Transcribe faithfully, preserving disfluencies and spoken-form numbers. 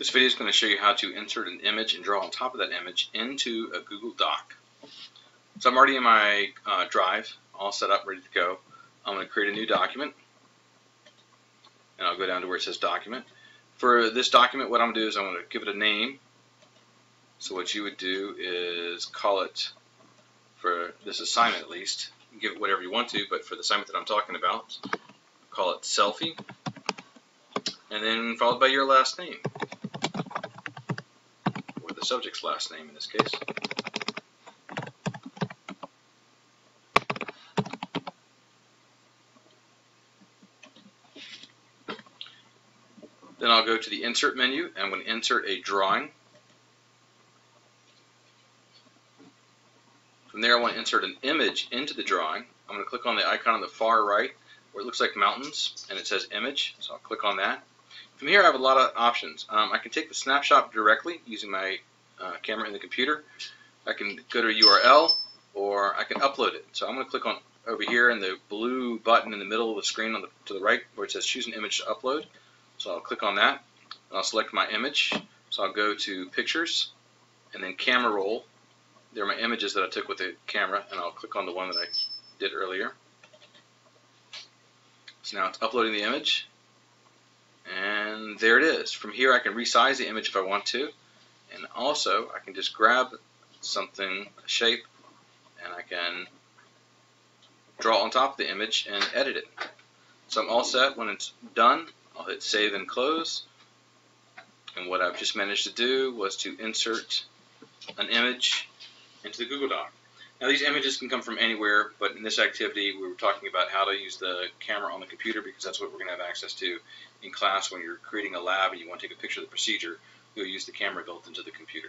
This video is going to show you how to insert an image and draw on top of that image into a Google Doc. So I'm already in my uh, drive, all set up, ready to go. I'm going to create a new document, and I'll go down to where it says document. For this document, what I'm going to do is I'm going to give it a name. So what you would do is call it, for this assignment at least, give it whatever you want to, but for the assignment that I'm talking about, call it selfie, and then followed by your last name, or the subject's last name in this case. Then I'll go to the insert menu, and I'm going to insert a drawing. From there, I want to insert an image into the drawing. I'm going to click on the icon on the far right where it looks like mountains and it says image, so I'll click on that. From here, I have a lot of options. Um, I can take the snapshot directly using my uh, camera in the computer. I can go to a U R L, or I can upload it. So I'm going to click on over here in the blue button in the middle of the screen on the, to the right where it says choose an image to upload. So I'll click on that, and I'll select my image. So I'll go to pictures and then camera roll. They're my images that I took with the camera, and I'll click on the one that I did earlier. So now it's uploading the image, and there it is. From here, I can resize the image if I want to, and also I can just grab something, a shape, and I can draw on top of the image and edit it. So I'm all set. When it's done, I'll hit save and close, and what I've just managed to do was to insert an image into the Google Doc. Now, these images can come from anywhere, but in this activity we were talking about how to use the camera on the computer, because that's what we're going to have access to in class. When you're creating a lab and you want to take a picture of the procedure, you'll use the camera built into the computer.